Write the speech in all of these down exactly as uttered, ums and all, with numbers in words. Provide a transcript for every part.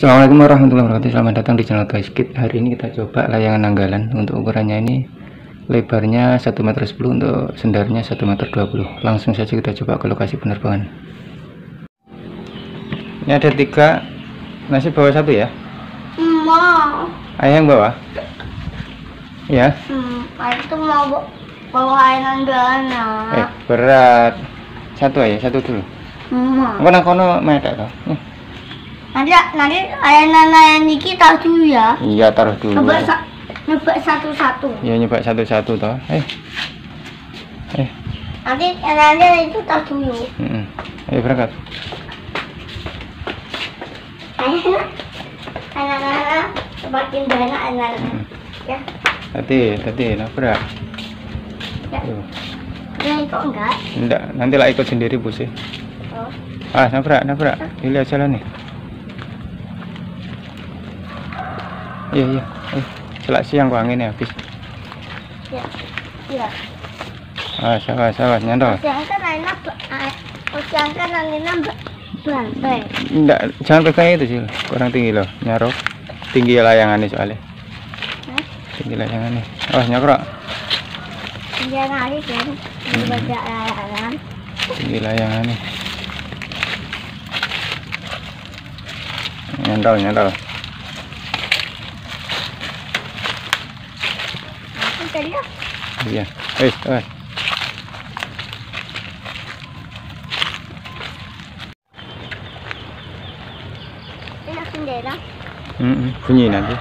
Assalamualaikum warahmatullahi wabarakatuh. Selamat datang di channel Toys Kite. Hari ini kita coba layangan nanggalan. Untuk ukurannya ini lebarnya satu meter sepuluh, untuk sendarnya satu meter dua puluh. Langsung saja kita coba ke lokasi penerbangan. Ini ada tiga. Nasi bawa satu ya? Mau. Ayah yang bawa? Ya. Hmm, itu mau bawa ayah nanggalan. Eh, berat. Satu aja, satu dulu. Mau. Engko nang kono metek to. Nanti nanti layanan-layanan iki taruh dulu ya. Iya, taruh dulu. Coba nyoba satu-satu. Iya, nyoba satu-satu toh. Eh. Eh. Nanti layanan itu taruh dulu. Heeh. Ayo berangkat. Ayo. Anak-anak sebatin dana anak-anak. Ya. Tadi, tadi nabrak. Ya. Ya, kok enggak? Enggak, nanti lah ikut sendiri Bu sih. Oh. Ah, nabrak, nabrak. Lihat jalan nih. Iya iya, eh, celak siang kok anginnya habis. Iya, iya. Ah, sawas sawas nyantol. Jangan kan anginnya, jangan kan anginnya bantai. Enggak, jangan pegang itu sih, kurang tinggi loh, nyarok. Tinggi layangannya soalnya. Hah? Tinggi layangannya. Oh nyakrok. Tinggi kali kan, tinggi layangan. Tinggi layangannya. Nyantol nyantol. Iya, eh, eh. Enak sendera. Mm-mm, bunyi nanti.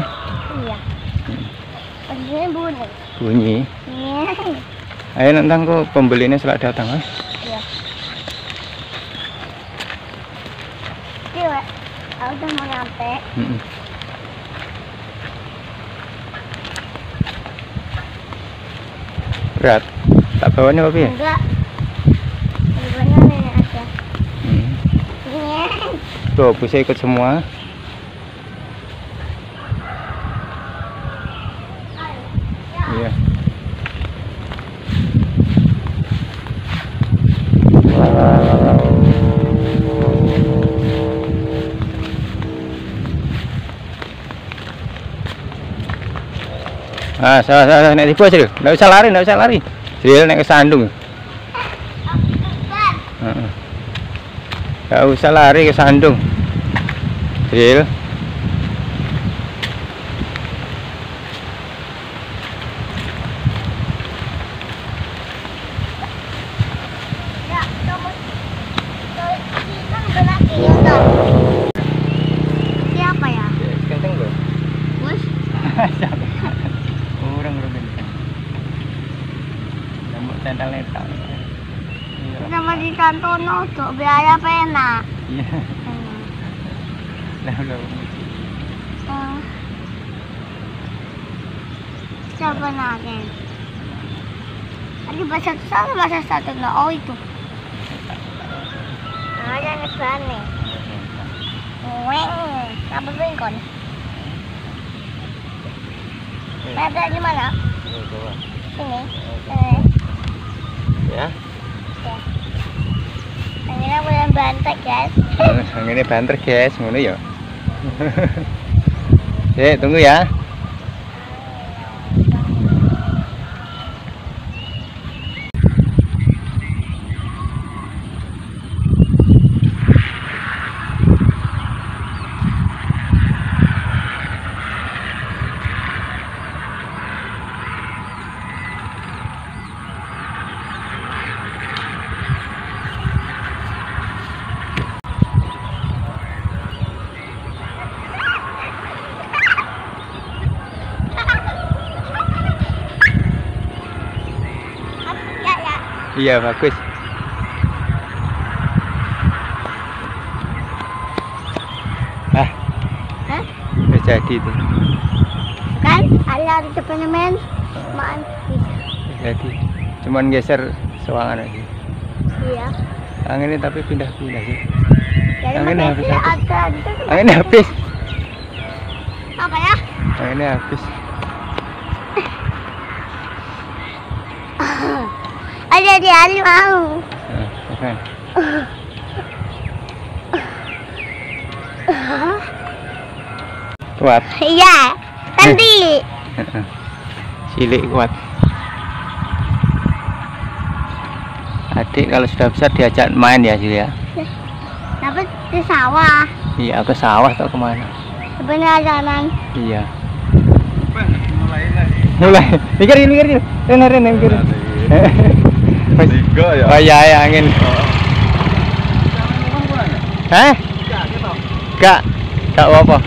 Eh? Iya. Bunyi bunyi. Bunyi. Iya. Ayo nanti aku pembelinya setelah datang, eh? Iya. Iya, aku udah mau nyampe. Mm-mm. Berat, tak bawanya papi ya? Enggak, bawanya nenek aja. Hmm. Tuh, bisa ikut semua. Iya. Ah, salah salah naik tipu aja deh. Nggak usah lari, nggak usah lari. Jadi naik ke sandung. Nggak usah lari ke sandung. Jadi. Siapa ya? Ganteng loh. Bos. Letak. Sama di Santono tuh biaya pena. Iya. Lalu. Coba naik. Tadi bahasa satu bahasa satu no oh itu. Ada ngesan nih. Weng, apa sih kon? Ada di mana? Sini. Eh. Ya. Anginnya mulai banter guys. Anginnya banter guys, ngono ya. Eh, tunggu ya. Iya bagus. Ah, hah? Udah jadi itu. Kan ada di depannya men, maan. Jadi, cuman geser sewangan aja. Iya. Anginnya tapi pindah-pindah sih. Anginnya habis. Anginnya habis. Apa ya? Anginnya habis. Ada di Ali mau. Oke. Kuat. Iya, tadi. Cilik kuat. Adik kalau sudah besar diajak main ya, Cil ya. Tapi ke sawah. Iya, ke sawah atau kemana? Sebenarnya jalan. Iya. Mulai lagi. Mulai. Mikir, mikir, mikir. Rene, Rene, mikir. Tiga ya. Oh iya, ya, angin. Hah? Enggak. Enggak apa-apa.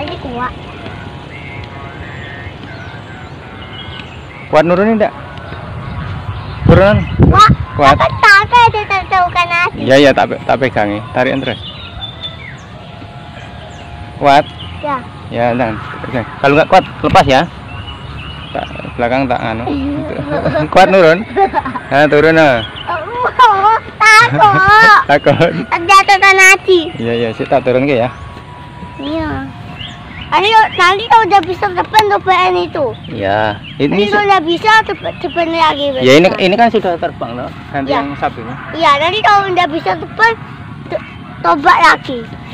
Lagi kuat. Kuat nurunin enggak? Turun. Kuat. Kuat. Iya, iya, tak tak pegangi. Tarik terus. Kuat. Ya. Ya, dan. Kalau enggak kuat, lepas ya. Tak belakang tak anu. Kuat nurun. Nah, turun nah. Takut. Takut. Jatuh tanati. Iya, iya, sih tak turun ke ya. Iya. Ayo nanti kalau udah bisa depan depan itu. Iya. Ini kalau udah bisa depan lagi. Bisa. Ya ini ini kan sudah terbang loh. Nanti ya. Yang satunya. Iya, nanti kalau udah bisa depan coba lagi.